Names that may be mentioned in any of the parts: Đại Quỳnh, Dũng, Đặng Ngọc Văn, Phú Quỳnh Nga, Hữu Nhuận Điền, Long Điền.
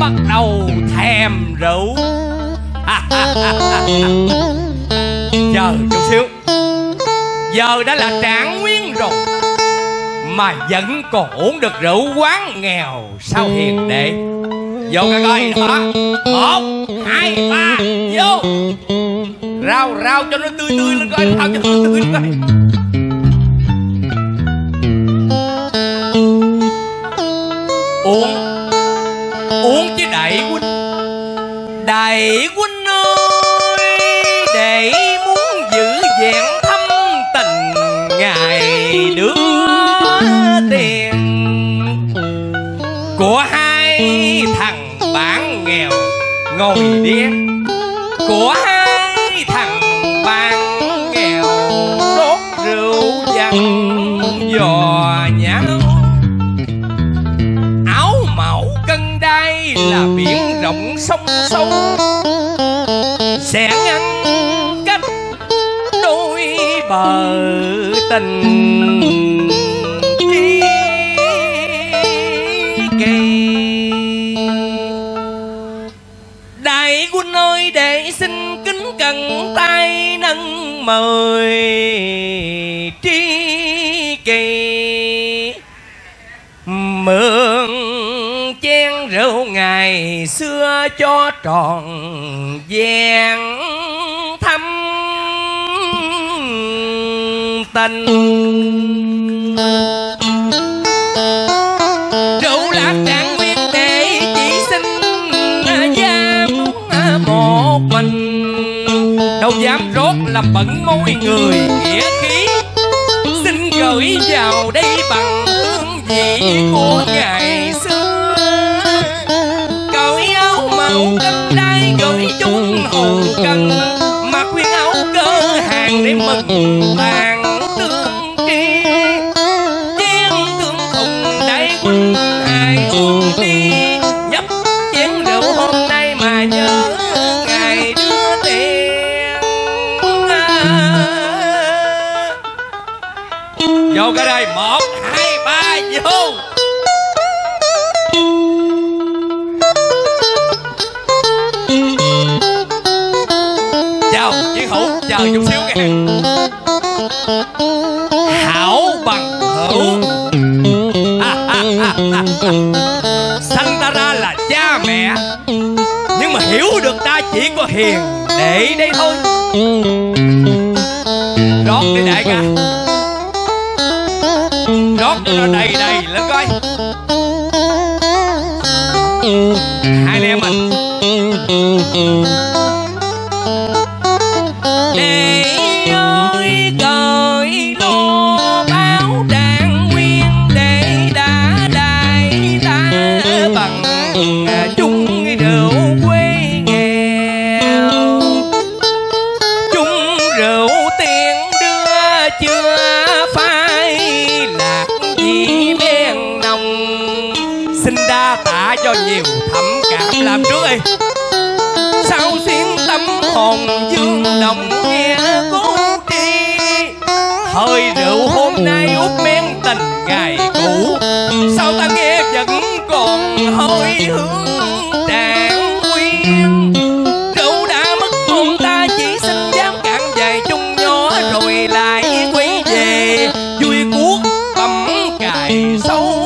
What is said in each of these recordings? bắt đầu thèm rượu. Chờ chút xíu, giờ đã là trạng nguyên rồi mà vẫn còn uống được rượu quán nghèo sao hiền đệ. Vô các coi đó, 1, 2, 3, vô. Rau rau cho nó tươi tươi lên coi, rau cho nó tươi lên coi. Uống, uống chứ Đại Quỳnh. Đại Quỳnh ơi, để muốn giữ vẹn thâm tình ngày đưa tiền của hai thằng bạn nghèo ngồi điên, của hai thằng bạn nghèo đốt rượu dằn dò nhau. Đây là biển rộng sông sâu sẽ ngăn cách đôi bờ tình chi kỳ. Đại Quỳnh ơi, để xin kính cần tay nâng mời tri kỳ mượn chén rượu ngày xưa cho tròn vẹn thâm tình. Rượu là trạng nguyên để chỉ xin dám một mình, đâu dám rót làm bẩn môi người nghĩa khí. Xin gửi vào đây bằng hương vị của ngày xưa, cân đây gửi chúng hồn cần mà khuyên áo cơ hàng để mừng vàng tương tri. Chén tương khùng Đại Quỳnh ai uống đi, nhấp chén rượu hôm nay mà nhớ ngày đưa tiền. Vô cái đây, 1, 2, 3, vô. Chờ chút xíu kìa. Hảo bằng hữu, sanh ta ra là cha mẹ, nhưng mà hiểu được ta chỉ có hiền để đây thôi. Rót đi đại ca, rót cho nó đầy đầy lên coi. Hai anh em mình để ơi cởi lô báo đảng nguyên để đã đại ta bằng chung rượu quê nghèo. Chung rượu tiền đưa chưa phai lạc gì men nồng. Xin đa tạ cho nhiều thẩm cảm làm trước đi. Sao xuyên tâm hồn dương đồng nghe cố tri, hơi rượu hôm nay út men tình ngày cũ. Sao ta nghe vẫn còn hơi hướng trạng nguyên, rượu đã mất hồn ta chỉ xin dám cạn dài chung nhỏ rồi lại quay về vui cuốc bấm cài sâu.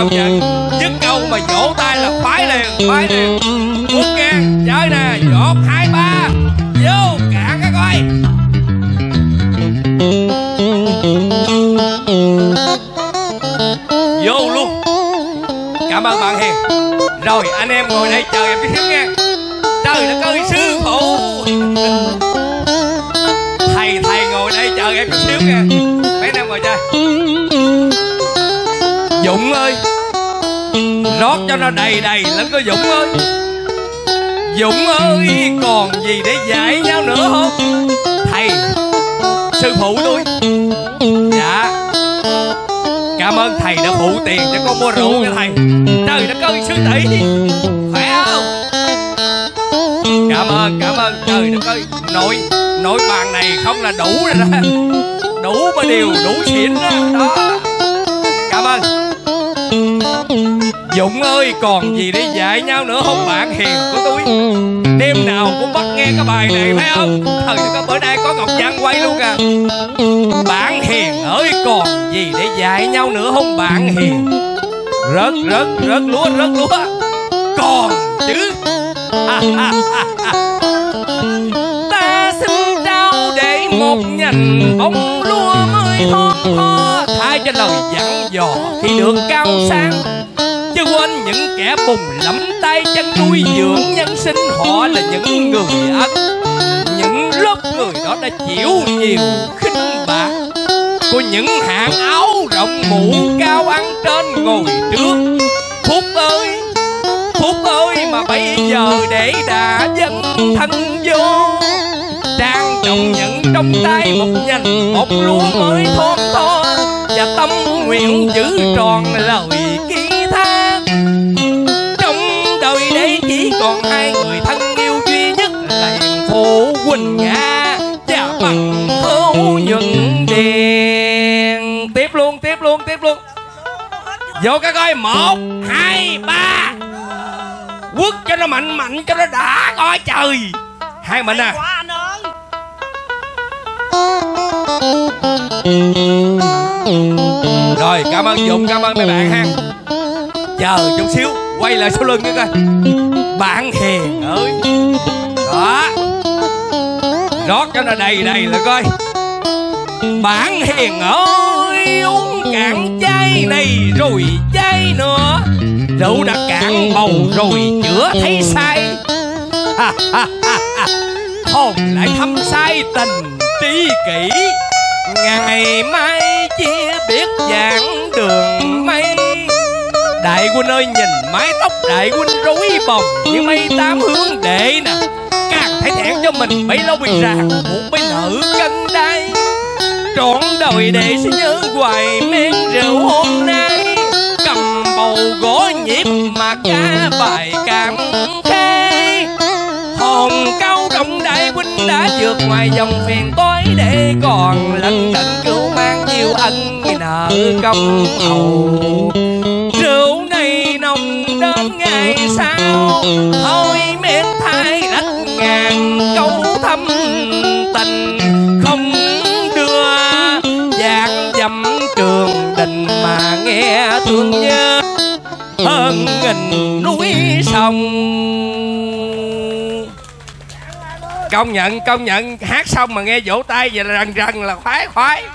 Công nhận dứt câu mà vỗ tay là khoái liền, khoái liền. Uống nghe chơi nè, 1, 2, 3 vô cả các coi. Vô luôn. Cảm ơn bạn hiền. Rồi anh em ngồi đây chờ em tiếp nghe. Trời đất ơi sư phụ, thầy ngồi đây chờ em chút xíu nghe. Mấy anh em ngồi chơi. Dũng ơi, rót cho nó đầy đầy lắm coi Dũng ơi. Dũng ơi, còn gì để dạy nhau nữa không? Thầy, sư phụ tôi. Dạ, cảm ơn thầy đã phụ tiền cho con mua rượu cho thầy. Trời đất ơi, sư tỷ, khỏe không? Cảm ơn, trời đất ơi. Nội bàn này không là đủ rồi đó. Đủ mà điều, đủ xịn đó. Cảm ơn. Dũng ơi còn gì để dạy nhau nữa không bạn hiền của tôi. Đêm nào cũng bắt nghe cái bài này phải không? Thời có bữa nay có Ngọc Văn quay luôn à. Bạn hiền ơi còn gì để dạy nhau nữa không bạn hiền. Rớt rớt rớt lúa còn chứ. Ta xin trao để một nhành bông lúa mới tho thay cho lời dặn dò khi được cao sang. Chứ quên những kẻ bùng lẫm tay chân nuôi dưỡng nhân sinh, họ là những người ác. Những lớp người đó đã chịu nhiều khinh bạc của những hạng áo rộng mũ cao ăn trên ngồi trước. Phúc ơi Phúc ơi mà bây giờ để đã dân thân vô trang trọng nhận trong tay một nhành một lúa mới thon tho và tâm nguyện giữ tròn lời ký thác. Trong đời đấy chỉ còn hai người thân yêu duy nhất là em Phú Quỳnh Nga và bằng Hữu Nhuận Điền. Tiếp luôn vô cái coi 1, 2, 3 quất cho nó mạnh cho nó đã coi trời. Hai mình à. Rồi cảm ơn Dũng, cảm ơn mấy bạn ha. Chờ chút xíu quay lại sau lưng nữa coi. Bạn hiền ơi. Đó. Rót cho nó đầy là coi. Bạn hiền ơi uống cạn chai này rồi chai nữa. Rượu đã cạn bầu rồi chữa thấy say. Hồn lại thăm say tình tri kỷ. Ngày mai chia biết dạng đường mây. Đại Quỳnh ơi nhìn mái tóc Đại Quỳnh rối bồng như mây tám hướng đệ nè. Càng thấy thẹn cho mình bấy lâu bị ràng buộc bấy nữ cân đai. Trọn đời đệ sẽ nhớ hoài men rượu hôm nay. Cầm bầu gỗ nhịp mà ca bài cảm khê. Hồn cao rộng Đại Quỳnh đã vượt ngoài dòng phiền tối để còn lận đận cứu mang nhiều ân nợ công hậu. Rượu này nồng đến ngày sau thôi miệt thay đất ngàn câu thâm tình. Không đưa dạng dẫm trường đình mà nghe thương nhớ hơn nghìn núi sông. Công nhận hát xong mà nghe vỗ tay vậy là rần là khoái